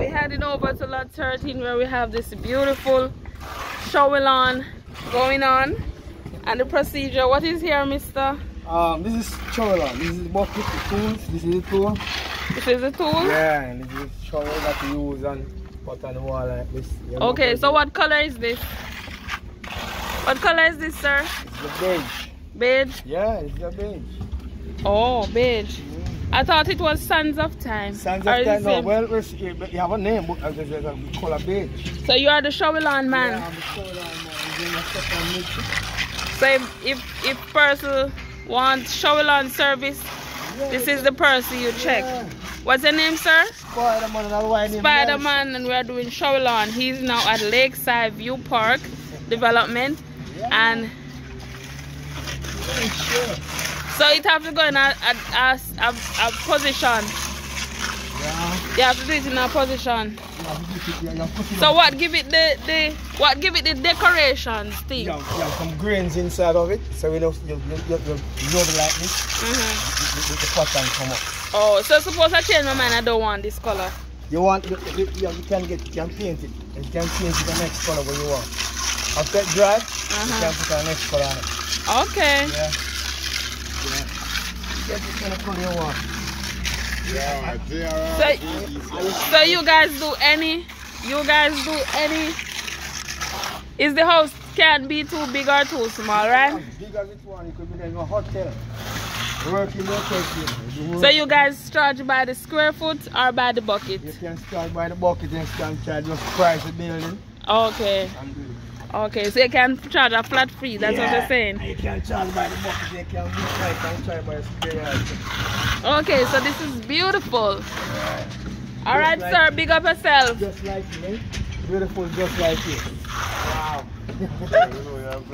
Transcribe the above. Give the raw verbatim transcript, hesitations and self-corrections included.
we're heading over to lot thirteen where we have this beautiful shower lawn going on. And the procedure, what is here, mister? Um, this is shower lawn. This is the bucket, the tools. This is the tool. This is the tool? Yeah, and this is the shower that you use and put on the wall like this. You okay, so what color is this? What color is this, sir? It's the beige. Beige? Yeah, it's the beige. Oh, beige. Yeah. I thought it was Sands of Time. Sands of Time, no. Well, you have a name, but it's a color beige. So you are the shower lawn man? Yeah, I'm the shower lawn man. So if, if, if person wants shower lawn service, yeah, this is the person you check. Yeah. What's your name, sir? Spider-Man. Spider-Man, and we're doing shower lawn. He's now at Lakeside View Park Development. Yeah. And... Sure. So it have to go in a, a, a, a, a position. Yeah. You have to do it in a position. Yeah, yeah, so what give it the, the what give it the decorations, Steve? Yeah, yeah, some grains inside of it, so we know you know like this. Mm-hmm. The, the, the pattern come up. Oh, so suppose I change my mind, I don't want this color. You want you, you, you can get you can paint it. You can paint it the next color what you want. After it dry, uh-huh. you can put the next color on it. Okay. Yeah. Yeah. So, so you guys do any? You guys do any? Is the house can't be too big or too small, right? Big as it one, it could be in a hotel. Working location. So you guys charge by the square foot or by the bucket? You can charge by the bucket and can charge just price the building. Okay. Okay, so you can charge a flat fee, that's yeah, what you're saying? You can charge by the box, you can charge by the square. Okay, so this is beautiful. Yeah. Alright, like sir, big up yourself. Just like me. Beautiful, just like you. Wow.